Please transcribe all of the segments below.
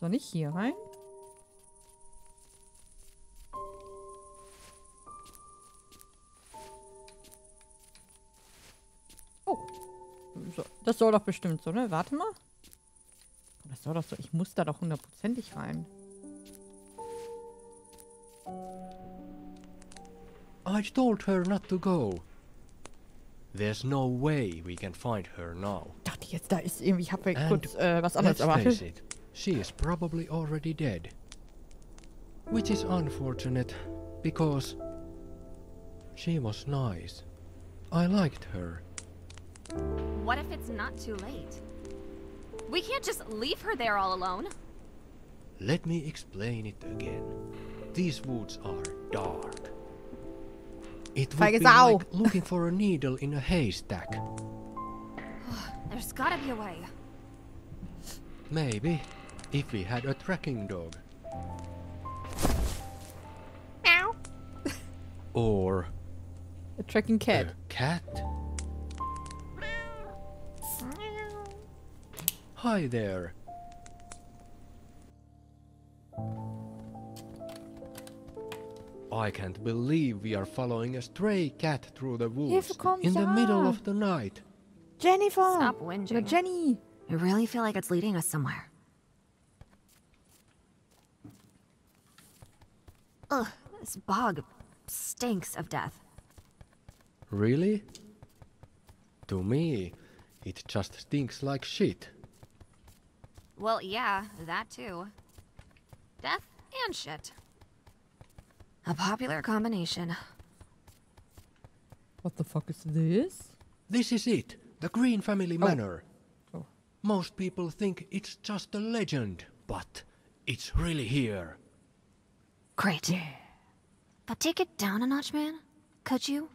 Soll ich hier rein? Oh. Das soll doch bestimmt so, ne? Warte mal. Das soll doch so. Ich muss da doch hundertprozentig rein. I told her not to go. There's no way we can find her now. Ich dachte jetzt, da ist irgendwie... Ich habe kurz was anderes erwartet. She is probably already dead, which is unfortunate, because she was nice. I liked her. What if it's not too late? We can't just leave her there all alone. Let me explain it again. These woods are dark. It would be like looking for a needle in a haystack. There's gotta be a way. Maybe. If we had a tracking dog. Meow. Or a tracking cat. A cat? Meow. Hi there. I can't believe we are following a stray cat through the woods in the middle of the night. Jennifer! Stop whinging. No, Jenny! I really feel like it's leading us somewhere. Ugh, this bog stinks of death. Really? To me, it just stinks like shit. Well, yeah, that too. Death and shit. A popular combination. What the fuck is this? This is it, the Green family manor. Oh. Most people think it's just a legend, but it's really here. Great. Yeah. But take it down a notch, man. Could you?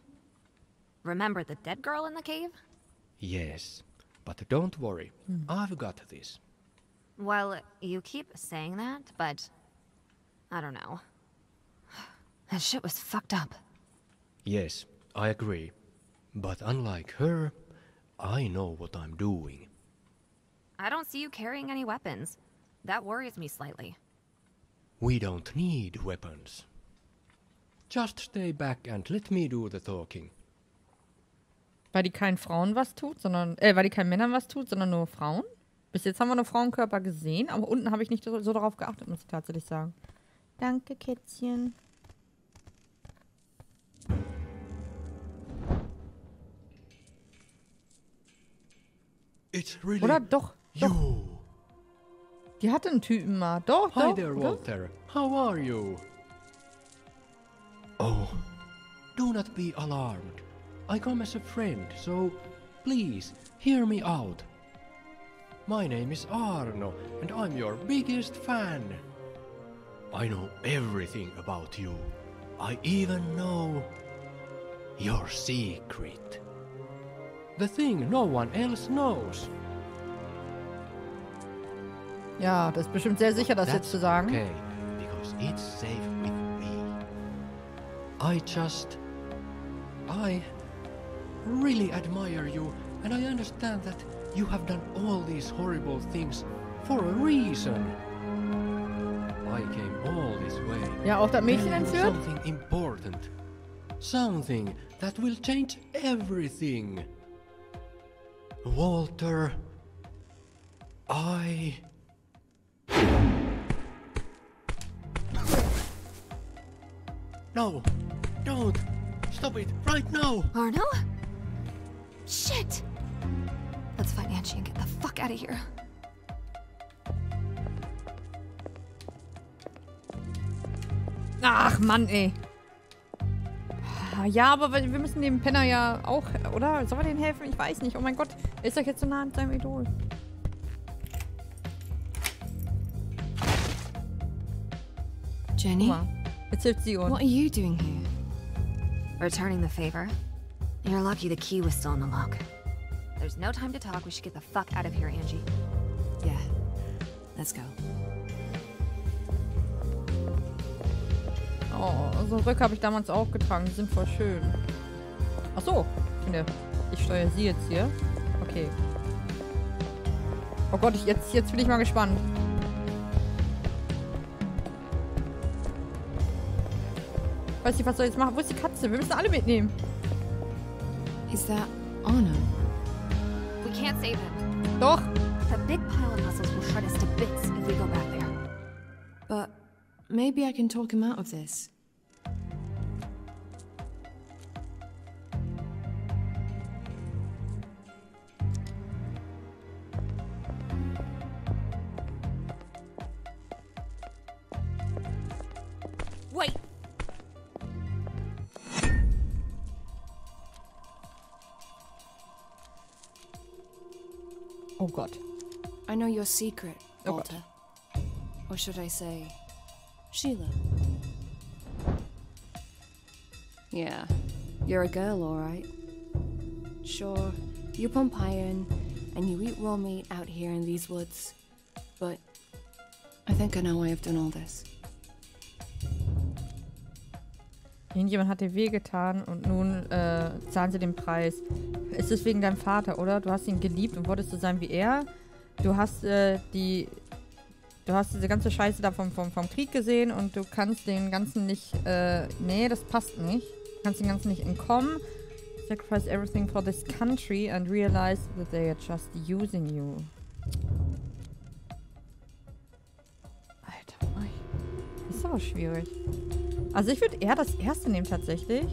Remember the dead girl in the cave? Yes, but don't worry. I've got this. Well, you keep saying that, but... I don't know. That shit was fucked up. Yes, I agree. But unlike her, I know what I'm doing. I don't see you carrying any weapons. That worries me slightly. We don't need weapons. Just stay back and let me do the talking. Weil die keinen Frauen was tut, sondern weil die keinen Männern was tut, sondern nur Frauen. Bis jetzt haben wir nur Frauenkörper gesehen, aber unten habe ich nicht so darauf geachtet, muss ich tatsächlich sagen. Danke, Kätzchen. It's really oder doch, doch. You. Die hatte einen Typen mal. Doch, doch. Hi there, Walter. How are you? Oh, do not be alarmed. I come as a friend, so please hear me out. My name is Arno, and I'm your biggest fan. I know everything about you. I even know your secret. The thing no one else knows. Ja, das ist bestimmt sehr sicher, das jetzt zu sagen. Okay, because it's safe with me. I really admire you, and I understand that you have done all these horrible things for a reason. I came all this way. Ja, auch das Mädchen entführt. Something important. Something that will change everything. Walter, No! Don't! Stop it! Right now! Arno? Shit! Let's find Angie and get the fuck out of here. Ach, Mann, ey. Ja, aber wir müssen dem Penner ja auch, oder? Sollen wir denen helfen? Ich weiß nicht. Oh mein Gott, er ist doch jetzt so nah an seinem Idol. Jenny? Jetzt hilft sie uns. What are you doing here? Returning the favor? You're lucky the key was still in the lock. There's no time to talk. We should get the fuck out of here, Angie. Yeah. Let's go. Oh, so einen Rück habe ich damals auch getragen. Die sind voll schön. Ach so. Ich steuere sie jetzt hier. Okay. Oh Gott, jetzt bin ich mal gespannt. Weiß nicht, was soll ich jetzt machen? Wo ist die Katze? Wir müssen alle mitnehmen. Is that Arno? We can't save him. Doch. The big pile of muscles will shred us to bits if we go back there. But maybe I can talk him out of this. Oh God. I know your secret, Walter. Oh, or should I say, Sheila? Yeah, you're a girl, all right. Sure, you pump iron and you eat raw meat out here in these woods, but I think I know why I've done all this. Irgendjemand hat dir wehgetan und nun zahlen sie den Preis. Es ist wegen deinem Vater, oder? Du hast ihn geliebt und wolltest so sein wie er. Du hast diese ganze Scheiße da vom Krieg gesehen und du kannst den Ganzen nicht... nee, das passt nicht. Du kannst den Ganzen nicht entkommen. Sacrifice everything for this country and realize that they are just using you. Alter, das ist aber schwierig. Also ich würde eher das erste nehmen tatsächlich.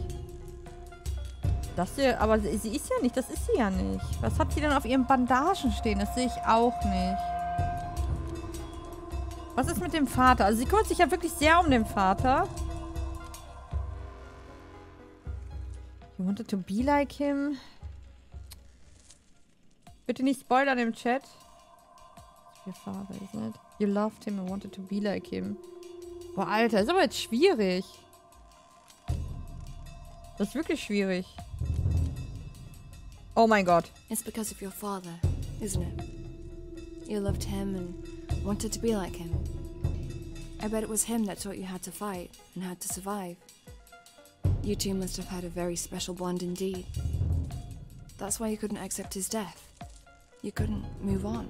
Das hier, aber sie ist ja nicht, das ist sie ja nicht. Was hat sie denn auf ihren Bandagen stehen? Das sehe ich auch nicht. Was ist mit dem Vater? Also sie kümmert sich ja wirklich sehr um den Vater. You wanted to be like him? Bitte nicht spoilern im Chat. Your father, isn't it? You loved him and wanted to be like him. Boah, Alter, ist aber jetzt schwierig. Das ist wirklich schwierig. Oh mein Gott. It's because of your father, isn't it? You loved him and wanted to be like him. I bet it was him that taught you how to fight and how to survive. You two must have had a very special bond indeed. That's why you couldn't accept his death. You couldn't move on.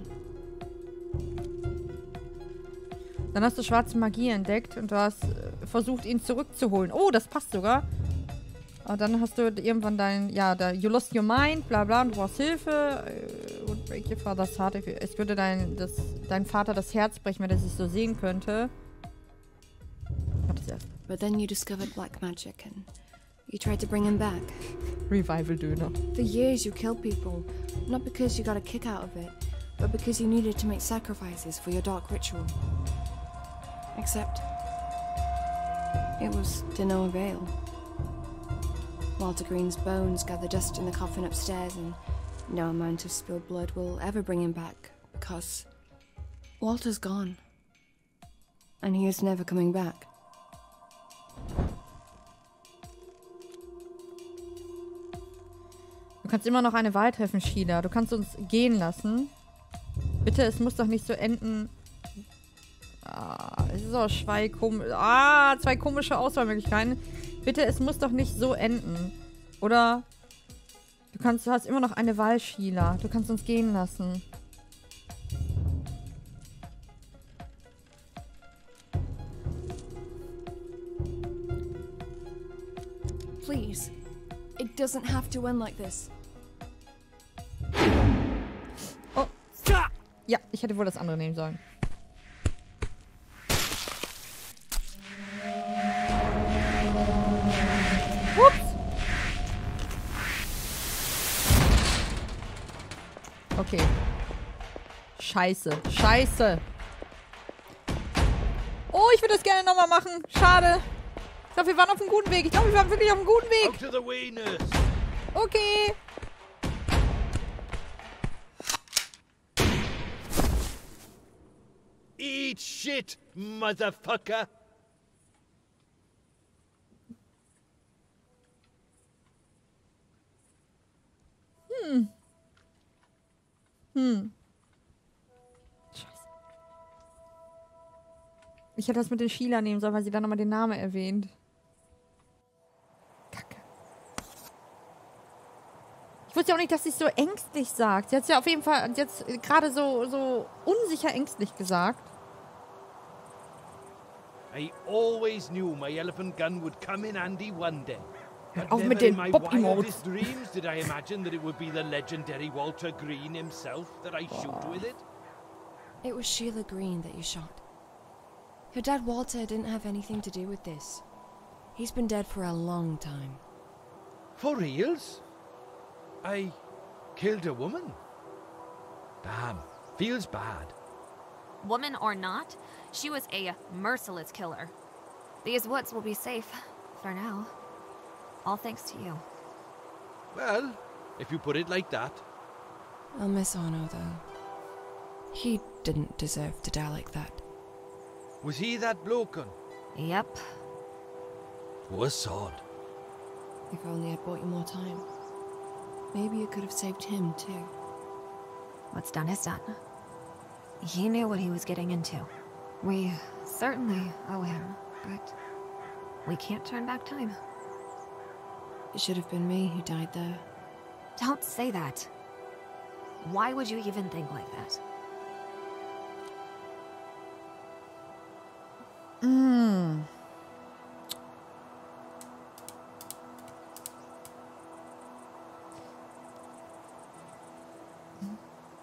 Dann hast du schwarze Magie entdeckt und du hast versucht, ihn zurückzuholen. Oh, das passt sogar. Und dann hast du irgendwann dein... Ja, you lost your mind, bla bla, und du brauchst Hilfe. Would break your father's heart. Es würde dein Vater das Herz brechen, wenn er sich so sehen könnte. Warte jetzt. But then you discovered black magic and you tried to bring him back. Revival-Döner. For years you killed people, not because you got a kick out of it, but because you needed to make sacrifices for your dark ritual. Except, it was to no avail. Walter Green's bones gather dust in the coffin upstairs, and no amount of spilled blood will ever bring him back, because Walter's gone. And he is never coming back. Du kannst immer noch eine Wahl treffen, Sheila. Du kannst uns gehen lassen. Bitte, es muss doch nicht so enden... Ah, es ist auch zwei komische Auswahlmöglichkeiten. Bitte, es muss doch nicht so enden. Oder du hast immer noch eine Wahl, Sheila. Du kannst uns gehen lassen. Please. It doesn't have to end like this. Oh. Ja, ich hätte wohl das andere nehmen sollen. Okay. Scheiße. Scheiße. Oh, ich würde das gerne nochmal machen. Schade. Ich glaube, wir waren auf einem guten Weg. Ich glaube, wir waren wirklich auf einem guten Weg. Okay. Eat shit, motherfucker. Scheiße. Ich hätte das mit den Sheila nehmen sollen, weil sie dann nochmal den Namen erwähnt. Kacke. Ich wusste ja auch nicht, dass sie es so ängstlich sagt. Sie hat es ja auf jeden Fall jetzt gerade so unsicher ängstlich gesagt. I always knew my elephant gun would come in handy one day. But auch mit den Bob-Emotes. Dreams did I imagine that it would be the legendary Walter Green himself that I shoot with it. It was Sheila Green that you shot. Your dad Walter didn't have anything to do with this. He's been dead for a long time. For reals? I killed a woman? Damn, feels bad. Woman or not, she was a merciless killer. These woods will be safe, for now. All thanks to you. Well, if you put it like that. I'll miss Arno, though. He didn't deserve to die like that. Was he that bloke? Yep. Poor sod. If only I'd bought you more time. Maybe it could have saved him, too. What's done is done. He knew what he was getting into. We certainly owe him, but we can't turn back time. It should have been me who died there. Don't say that. Why would you even think like that?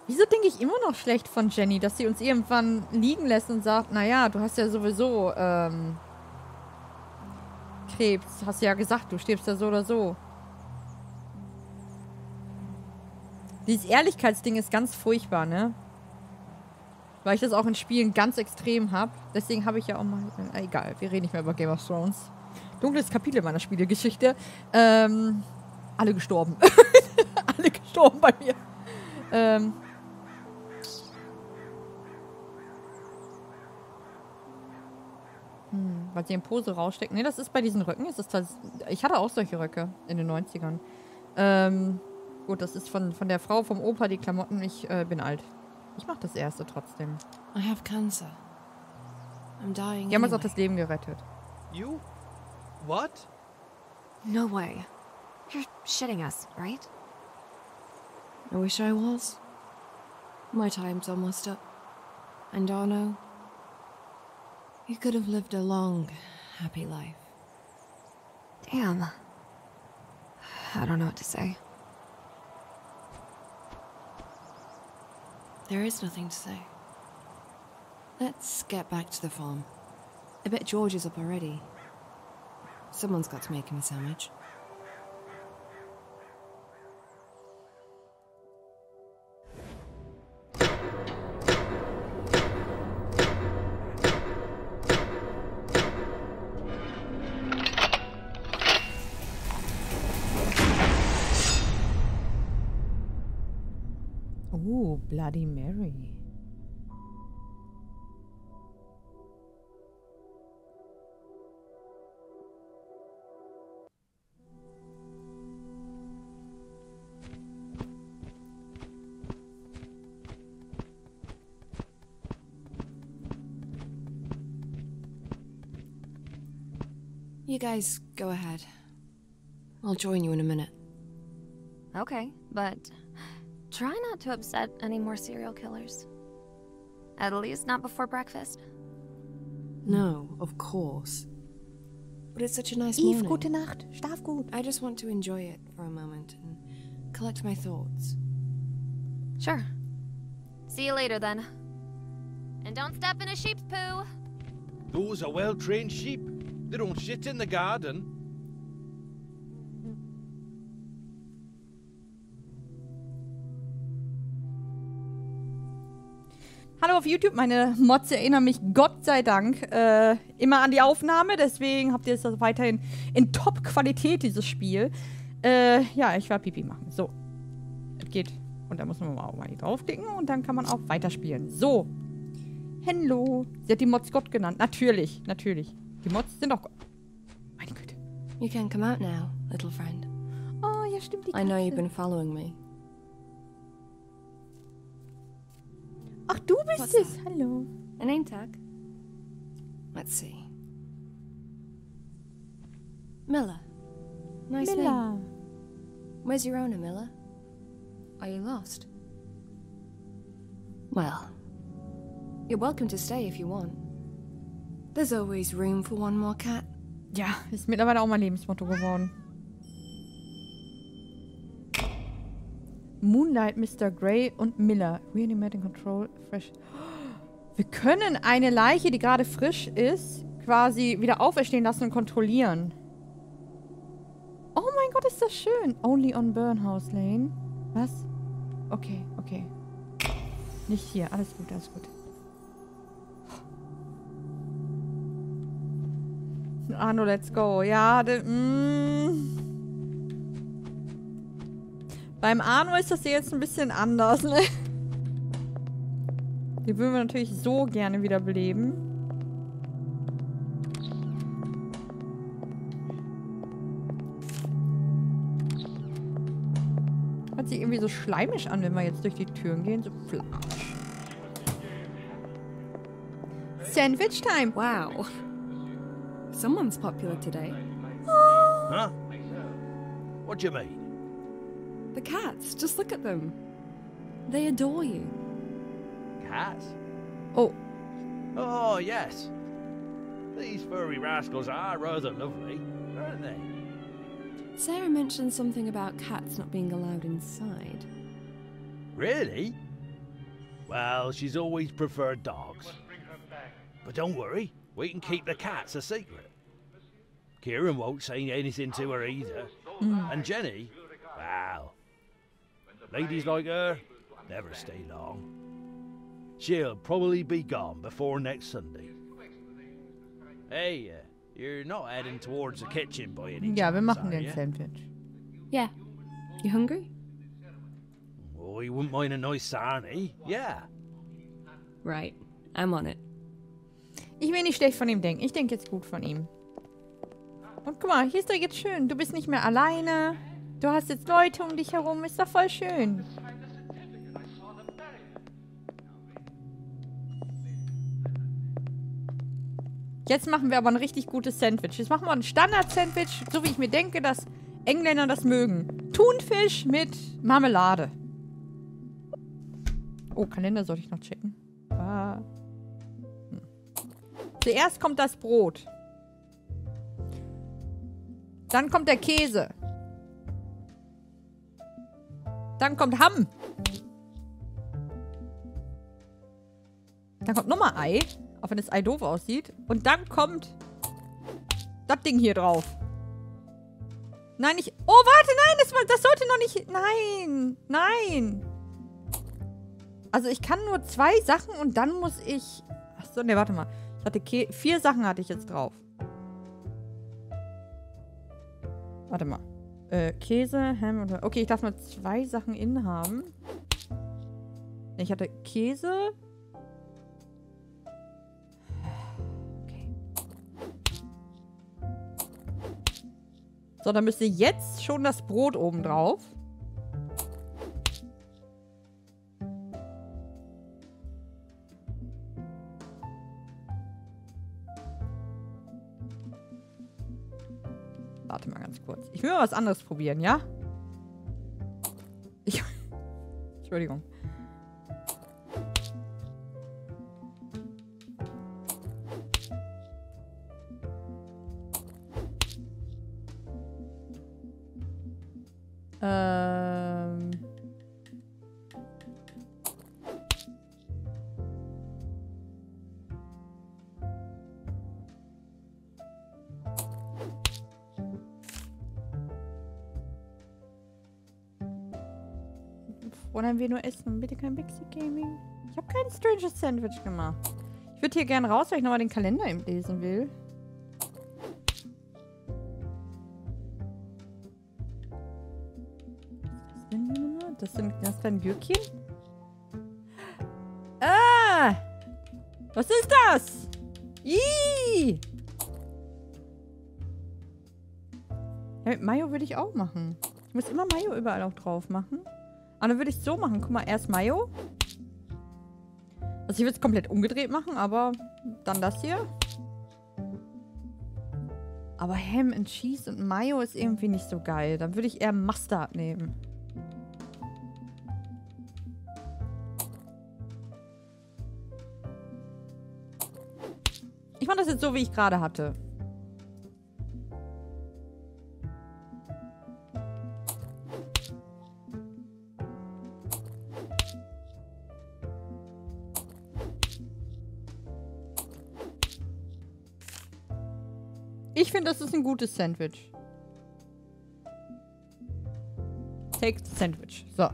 Wieso denke ich immer noch schlecht von Jenny, dass sie uns irgendwann liegen lässt und sagt, naja, du hast ja sowieso Krebs. Hast ja gesagt, du stirbst ja so oder so. Dieses Ehrlichkeitsding ist ganz furchtbar, ne? Weil ich das auch in Spielen ganz extrem habe. Deswegen habe ich ja auch mal... egal, wir reden nicht mehr über Game of Thrones. Dunkles Kapitel meiner Spielegeschichte. Alle gestorben. Alle gestorben bei mir. Weil sie in Pose raussteckt. Ne, das ist bei diesen Röcken. Ich hatte auch solche Röcke in den 90ern. Gut, das ist von der Frau vom Opa die Klamotten. Ich bin alt. Ich mach das erste trotzdem. I have cancer. I'm dying. Die haben uns auch das Leben gerettet. You? What? No way. You're shitting us, right? I wish I was. My time's almost up. And Arno... You could have lived a long, happy life. Damn. I don't know what to say. There is nothing to say. Let's get back to the farm. I bet George is up already. Someone's got to make him a sandwich. Bloody Mary. You guys go ahead. I'll join you in a minute. Okay, but... try not to upset any more serial killers. At least not before breakfast. No, of course. But it's such a nice morning. Eve, gute Nacht. Schlaf gut. I just want to enjoy it for a moment and collect my thoughts. Sure. See you later then. And don't step in a sheep's poo. Those are well-trained sheep. They don't shit in the garden. Hallo auf YouTube, meine Mods erinnern mich Gott sei Dank immer an die Aufnahme, deswegen habt ihr es also weiterhin in Top-Qualität, dieses Spiel. Ja, ich war Pipi machen. So. Es geht. Und da muss man auch mal hier draufklicken und dann kann man auch weiterspielen. So. Hello. Sie hat die Mods Gott genannt. Natürlich, natürlich. Die Mods sind auch Gott. Meine Güte. You can come out now, little friend. Oh, ja, stimmt. Die Katze. I know you've been following me. Ach, du bist What's es. That? Hallo. A name tag. Let's see. Miller. Nice Miller. Name. Where's your owner, Miller? Are you lost? Well, you're welcome to stay if you want. There's always room for one more cat. Ja, ist mittlerweile auch mein Lebensmotto geworden. Moonlight, Mr. Grey und Miller. Reanimating Control, Fresh. Wir können eine Leiche, die gerade frisch ist, quasi wieder auferstehen lassen und kontrollieren. Oh mein Gott, ist das schön. Only on Burnhouse Lane. Was? Okay, okay. Nicht hier. Alles gut, alles gut. Arno, let's go. Ja, beim Arno ist das jetzt ein bisschen anders, ne? Die würden wir natürlich so gerne wiederbeleben. Hört sich irgendwie so schleimig an, wenn wir jetzt durch die Türen gehen. So flasch. Sandwich time. Wow. Someone's popular today. Oh. Huh? What do you mean? The cats. Just look at them. They adore you. Cats? Oh. Oh, yes. These furry rascals are rather lovely, aren't they? Sarah mentioned something about cats not being allowed inside. Really? Well, she's always preferred dogs. But don't worry. We can keep the cats a secret. Kieran won't say anything to her either. And Jenny, wow. Ladies like her never stay long. She'll probably be gone before next Sunday. Hey, you're not heading towards the kitchen by any chance, yeah, we're making a sandwich. Yeah. You hungry? Oh, you wouldn't mind a nice sarnie, yeah. Right, I'm on it. Ich will nicht schlecht von ihm denken. Ich denke jetzt gut von ihm. Und guck mal, hier ist doch jetzt schön. Du bist nicht mehr alleine. Du hast jetzt Leute um dich herum. Ist doch voll schön. Jetzt machen wir aber ein richtig gutes Sandwich. Jetzt machen wir ein Standard-Sandwich, so wie ich mir denke, dass Engländer das mögen. Thunfisch mit Marmelade. Oh, Kalender sollte ich noch checken. Ah. Zuerst kommt das Brot. Dann kommt der Käse. Dann kommt Hamm. Dann kommt nochmal Ei. Auch wenn das Ei doof aussieht. Und dann kommt das Ding hier drauf. Nein, nicht... Oh, warte, nein, das sollte noch nicht... Nein, nein. Also ich kann nur 2 Sachen und dann muss ich... Achso, ne, warte mal. Ich hatte 4 Sachen hatte ich jetzt drauf. Warte mal. Käse, Ham und... Okay, ich darf nur 2 Sachen in haben. Ich hatte Käse. Okay. So, dann müsste jetzt schon das Brot oben drauf. Warte mal ganz kurz. Ich will mal was anderes probieren, ja? Entschuldigung. Wollen wir nur essen? Bitte kein Bixi Gaming. Ich habe kein Stranger Sandwich gemacht. Ich würde hier gerne raus, weil ich nochmal den Kalender eben lesen will. Das wäre ein Gürkchen. Ah! Was ist das? Ihhh! Ja, mit Mayo würde ich auch machen. Ich muss immer Mayo überall auch drauf machen. Aber dann würde ich es so machen. Guck mal, erst Mayo. Also ich würde es komplett umgedreht machen, aber dann das hier. Aber Ham and Cheese und Mayo ist irgendwie nicht so geil. Dann würde ich eher Mustard nehmen. Ich mache das jetzt so, wie ich gerade hatte. Ich finde, das ist ein gutes Sandwich. Take the Sandwich. So.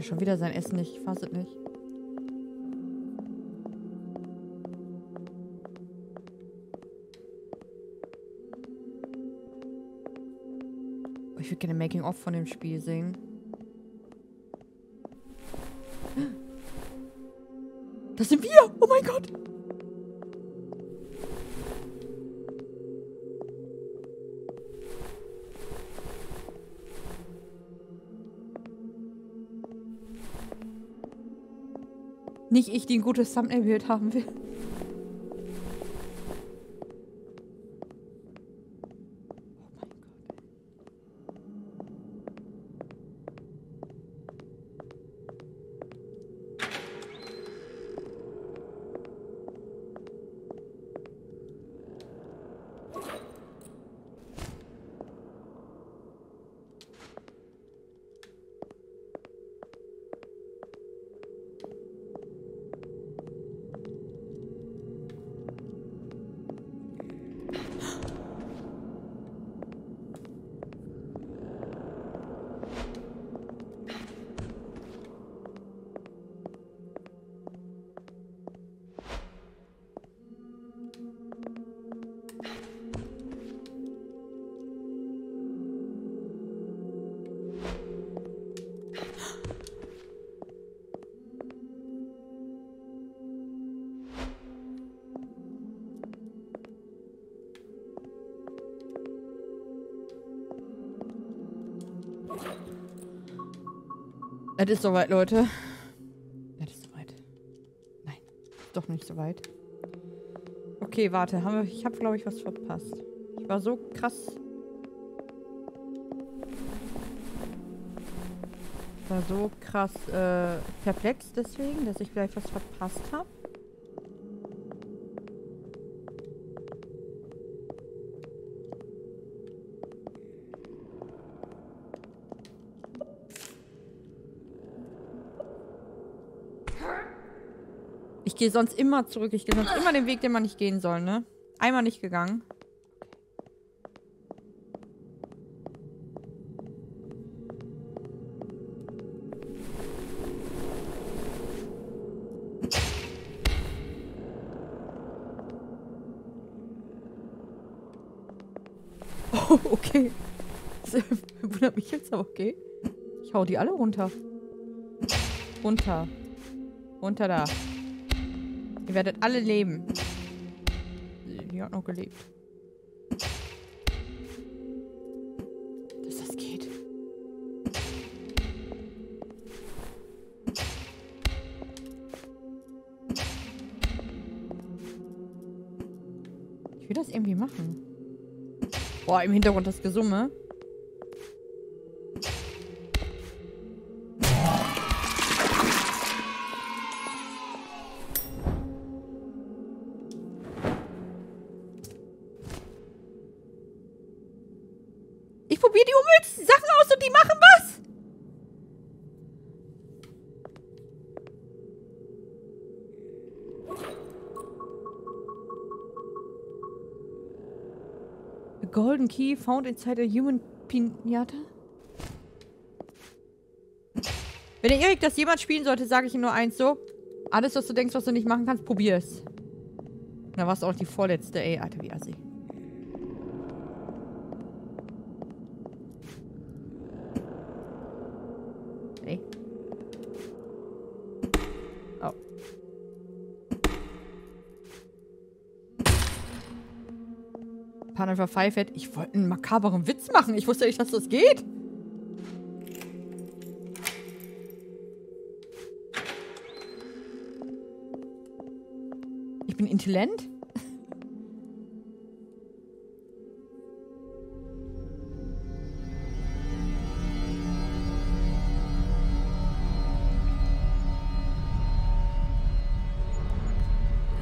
Schon wieder sein Essen nicht. Ich fasse es nicht. Ich würde gerne Making-of von dem Spiel sehen. Das sind wir! Oh mein Gott! Nicht ich, die ein gutes Thumbnail-Bild haben will. Oh mein Gott. Es ist soweit, Leute. Es ist soweit. Nein, ist doch nicht soweit. Okay, warte. Ich habe, glaube ich, was verpasst. Ich war so krass. Ich war so krass perplex deswegen, dass ich vielleicht was verpasst habe. Ich gehe sonst immer zurück. Ich gehe sonst immer den Weg, den man nicht gehen soll, ne? Einmal nicht gegangen. Oh, okay. Das wundert mich jetzt, aber okay. Ich hau die alle runter. Runter. Runter da. Ihr werdet alle leben. Die hat noch gelebt. Dass das geht. Ich will das irgendwie machen. Boah, im Hintergrund das Gesumme. golden key found inside a human pinata? Wenn der Erik das jemand spielen sollte, sage ich ihm nur eins so. Alles, was du denkst, was du nicht machen kannst, probier's. Da war's auch die vorletzte, ey, Alter, wie assi. Ey. Oh. Panel for Five Head. Ich wollte einen makaberen Witz machen. Ich wusste nicht, dass das geht. Intelligent?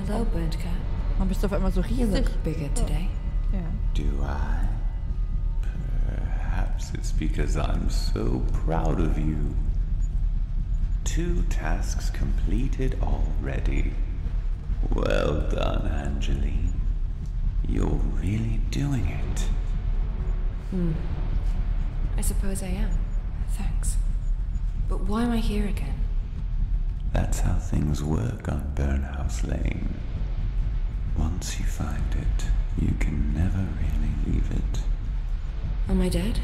Hello, birdcat. Man bist du auf einmal so riesig. You look bigger today. Oh. Yeah. Do I? Perhaps it's because I'm so proud of you. 2 tasks completed already. Well done, Angeline. You're really doing it. Hmm. I suppose I am. Thanks. But why am I here again? That's how things work on Burnhouse Lane. Once you find it, you can never really leave it. Am I dead?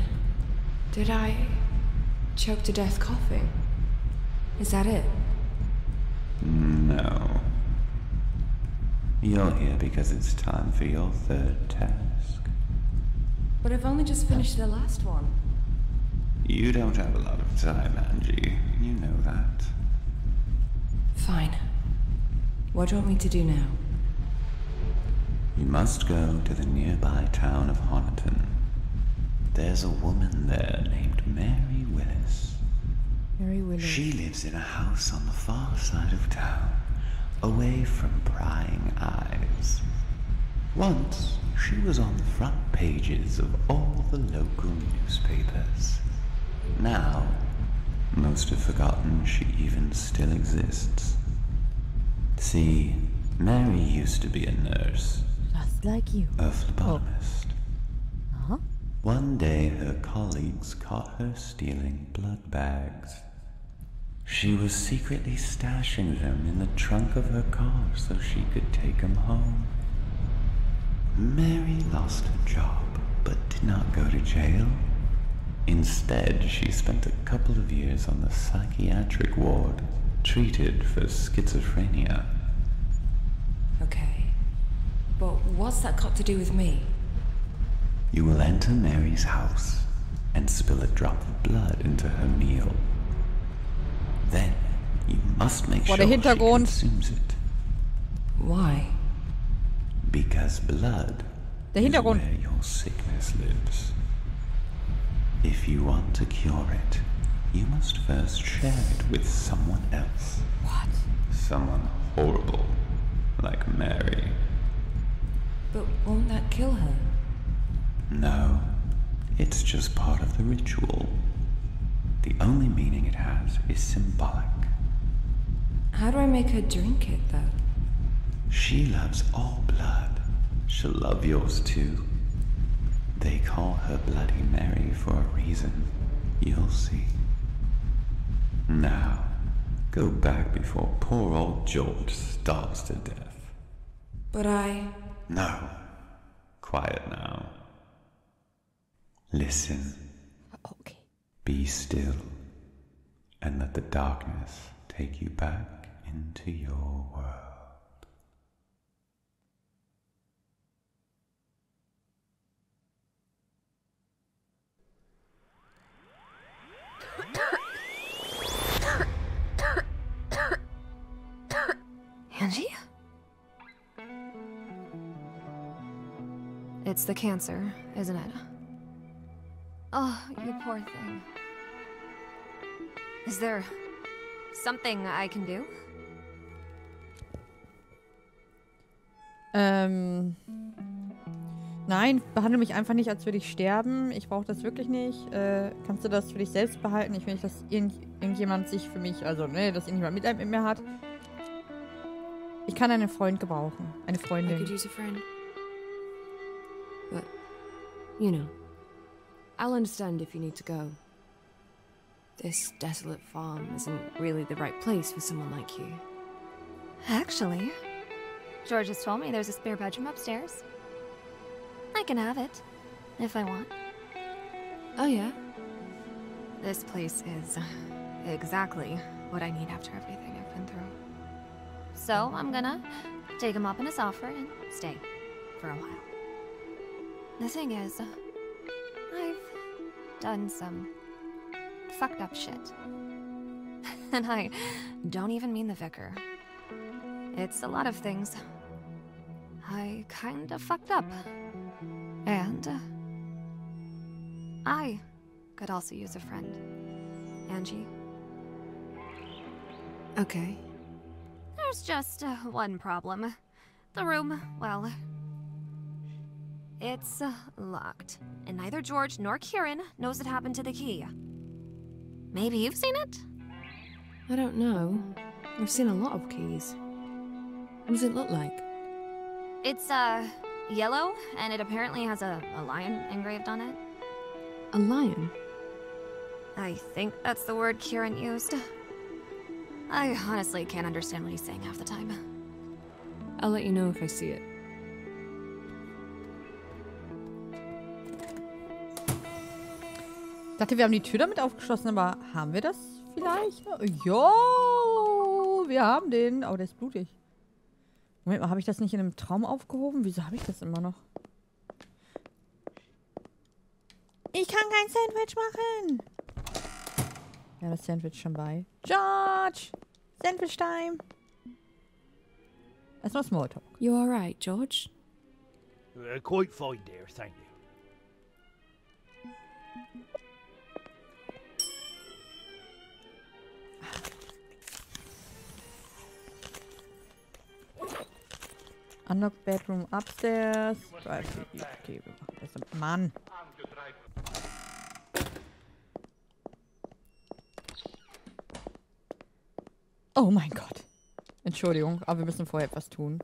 Did I choke to death coughing? Is that it? No. You're here because it's time for your 3rd task. But I've only just finished the last one. You don't have a lot of time, Angie. You know that. Fine. What do you want me to do now? You must go to the nearby town of Honiton. There's a woman there named Mary Willis. Mary Willis. She lives in a house on the far side of town. Away from prying eyes. Once, she was on the front pages of all the local newspapers. Now, most have forgotten she even still exists. See, Mary used to be a nurse. Just like you. A phlebotomist. Oh. Uh-huh. One day, her colleagues caught her stealing blood bags. She was secretly stashing them in the trunk of her car so she could take them home. Mary lost her job, but did not go to jail. Instead, she spent a couple of years on the psychiatric ward, treated for schizophrenia. Okay, but what's that got to do with me? You will enter Mary's house and spill a drop of blood into her meal. Then you must make sure she consumes it. Why? Because blood is where your sickness lives. If you want to cure it, you must first share it with someone else. What? Someone horrible, like Mary. But won't that kill her? No, it's just part of the ritual. The only meaning it has is symbolic. How do I make her drink it, though? She loves all blood. She'll love yours, too. They call her Bloody Mary for a reason. You'll see. Now, go back before poor old George starves to death. But I... No. Quiet now. Listen. Okay. Be still, and let the darkness take you back into your world. Angie? It's the cancer, isn't it? Oh, you poor thing. Is there something I can do? Nein, behandle mich einfach nicht, als würde ich sterben. Ich brauche das wirklich nicht. Kannst du das für dich selbst behalten? Ich will nicht, dass irgendjemand sich für mich, also ne, dass irgendjemand Mitleid mit mir hat. Ich kann einen Freund gebrauchen. Eine Freundin. I could use a friend. But You know, I'll understand if you need to go. This desolate farm isn't really the right place for someone like you. Actually, George has told me there's a spare bedroom upstairs. I can have it, if I want. Oh yeah? This place is exactly what I need after everything I've been through. So I'm gonna take him up on his offer and stay for a while. The thing is, I've done some fucked up shit. And I don't even mean the vicar. It's a lot of things I kind of fucked up. And I could also use a friend. Angie. Okay. There's just one problem. The room, well, it's locked. And neither George nor Kieran knows what happened to the key. Maybe you've seen it? I don't know. I've seen a lot of keys. What does it look like? It's yellow, and it apparently has a lion engraved on it. A lion? I think that's the word Kieran used. I honestly can't understand what he's saying half the time. I'll let you know if I see it. Ich dachte, wir haben die Tür damit aufgeschlossen, aber haben wir das vielleicht? Jo, wir haben den. Oh, der ist blutig. Moment mal, habe ich das nicht in einem Traum aufgehoben? Wieso habe ich das immer noch? Ich kann kein Sandwich machen. Ja, das Sandwich schon bei. George! Sandwich time! Erstmal Smalltalk. You alright, George? Quite fine there, thank you. Unlocked bedroom upstairs. Okay, wir machen das. Mann! Oh mein Gott. Entschuldigung, aber wir müssen vorher etwas tun.